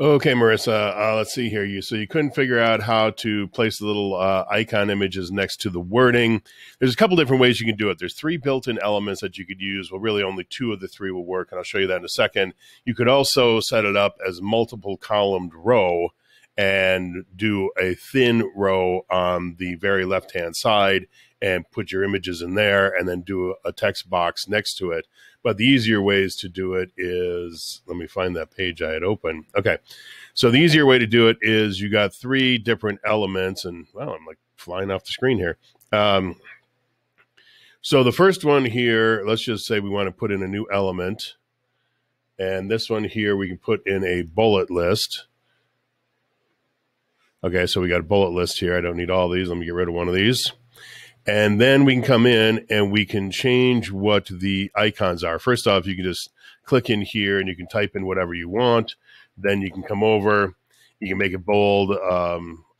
Okay, Marissa, let's see here. So you couldn't figure out how to place the little icon images next to the wording. There's a couple different ways you can do it. There's three built-in elements that you could use. Well, really only two of the three will work, and I'll show you that in a second. You could also set it up as multiple columned row and do a thin row on the very left-hand side and put your images in there and then do a text box next to it. But the easier ways to do it is, let me find that page I had open. Okay, so the easier way to do it is you got three different elements, and well, I'm like flying off the screen here. So the first one here, let's just say we want to put in a new element. And this one here, we can put in a bullet list. Okay, so we got a bullet list here. I don't need all these. Let me get rid of one of these. And then we can come in and we can change what the icons are. First off, you can just click in here and you can type in whatever you want. Then you can come over, you can make it bold,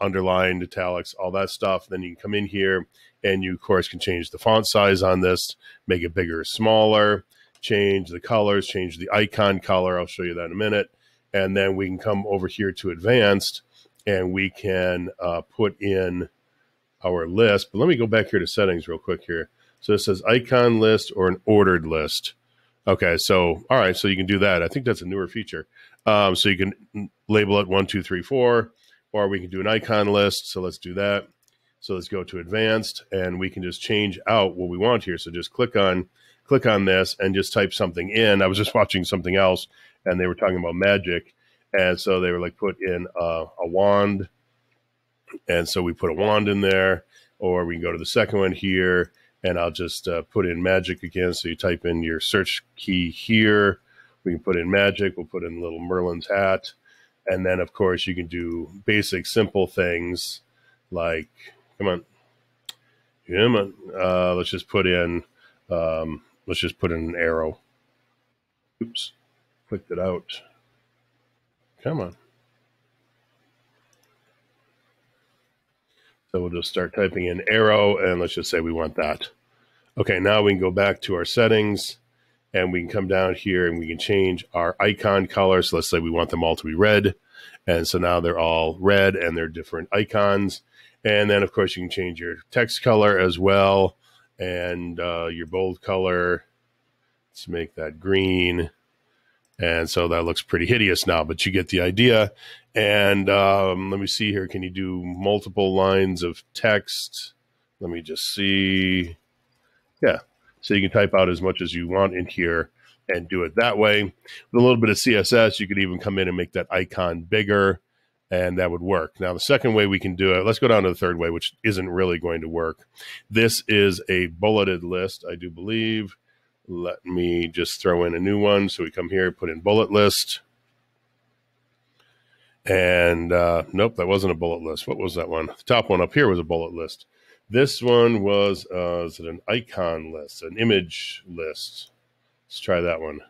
underlined, italics, all that stuff. Then you can come in here and you, of course, can change the font size on this, make it bigger or smaller, change the colors, change the icon color. I'll show you that in a minute. And then we can come over here to advanced and we can put in our list. But let me go back here to settings real quick here. So it says icon list or an ordered list. Okay, so all right, so you can do that. I think that's a newer feature. So you can label it 1, 2, 3, 4, or we can do an icon list. So let's do that. So let's go to advanced and we can just change out what we want here. So just click on this and just type something in. I was just watching something else and they were talking about magic. And so they were like, put in a wand. And so we put a wand in there, or we can go to the second one here, and I'll just put in magic again. So you type in your search key here. We can put in magic. We'll put in little Merlin's hat. And then, of course, you can do basic, simple things like, come on. Let's just put in an arrow. Oops, clicked it out. Come on. So we'll just start typing in arrow, and let's just say we want that. Okay, now we can go back to our settings, and we can come down here, and we can change our icon color. So let's say we want them all to be red. And so now they're all red, and they're different icons. And then, of course, you can change your text color as well, and your bold color. Let's make that green. And so that looks pretty hideous now, but you get the idea. And let me see here. Can you do multiple lines of text? Let me just see. Yeah. So you can type out as much as you want in here and do it that way. With a little bit of CSS, you could even come in and make that icon bigger, and that would work. Now, the second way we can do it, let's go down to the third way, which isn't really going to work. This is a bulleted list, I do believe. Let me just throw in a new one. So we come here, put in bullet list. And nope, that wasn't a bullet list. What was that one? The top one up here was a bullet list. This one was, is it an icon list, an image list? Let's try that one.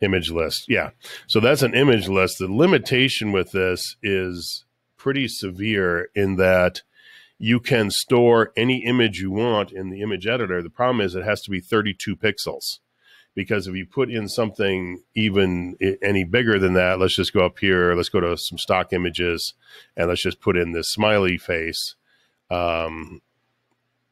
Image list. Yeah. So that's an image list. The limitation with this is pretty severe in that you can store any image you want in the image editor. The problem is it has to be 32 pixels, because if you put in something even any bigger than that, let's just go up here. Let's go to some stock images and let's just put in this smiley face.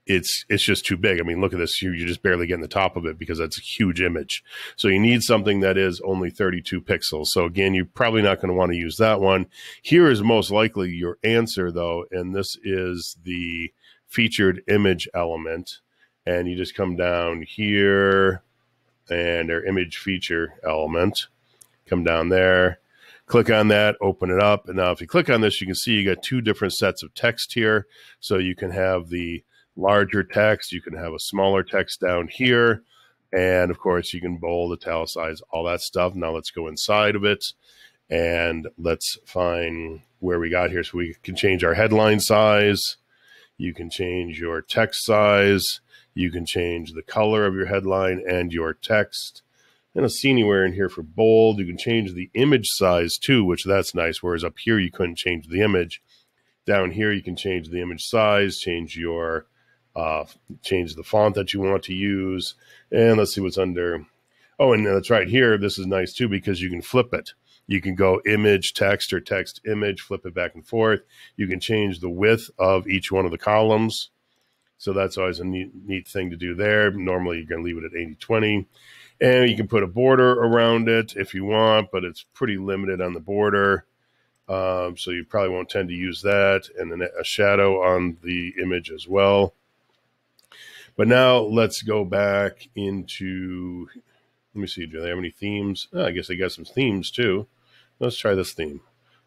It's just too big. I mean, look at this. You're just barely getting the top of it because that's a huge image. So you need something that is only 32 pixels. So again, you're probably not going to want to use that one. Here is most likely your answer though. And this is the featured image element. And you just come down here and our image feature element, come down there, click on that, open it up. And now if you click on this, you can see you got two different sets of text here. So you can have the larger text, you can have a smaller text down here, and of course you can bold, italicize, all that stuff. Now let's go inside of it and let's find where we got here. So we can change our headline size, you can change your text size, you can change the color of your headline and your text. I don't see anywhere in here for bold. You can change the image size too, which that's nice, whereas up here you couldn't change the image. Down here you can change the image size, change your change the font that you want to use. And let's see what's under. Oh, and that's right here. This is nice too, because you can flip it. You can go image text or text image, flip it back and forth. You can change the width of each one of the columns. So that's always a neat thing to do there. Normally you're going to leave it at 80-20. And you can put a border around it if you want, but it's pretty limited on the border. So you probably won't tend to use that, and then a shadow on the image as well. But now let's go back into, let me see, do they have any themes? Oh, I guess they got some themes too. Let's try this theme.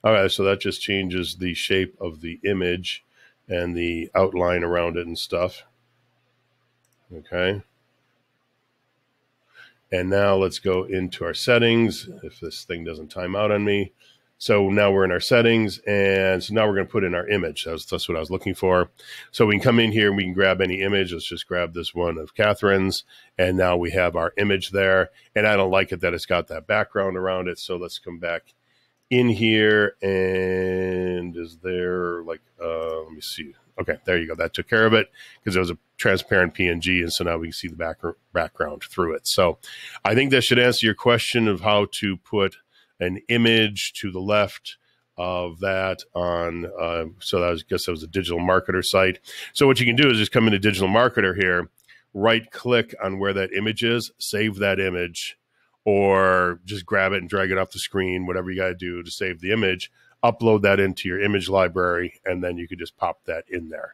All right, so that just changes the shape of the image and the outline around it and stuff. Okay. And now let's go into our settings, if this thing doesn't time out on me. So now we're in our settings, and so now we're going to put in our image. That's what I was looking for. So we can come in here and we can grab any image. Let's just grab this one of Catherine's, and now we have our image there. And I don't like it that it's got that background around it. So let's come back in here, and is there like, let me see. Okay, there you go. That took care of it because it was a transparent PNG, and so now we can see the background through it. So I think that should answer your question of how to put an image to the left of that on, so that was, I guess that was a digital marketer site. So what you can do is just come into digital marketer here, right click on where that image is, save that image, or just grab it and drag it off the screen, whatever you got to do to save the image, upload that into your image library, and then you can just pop that in there.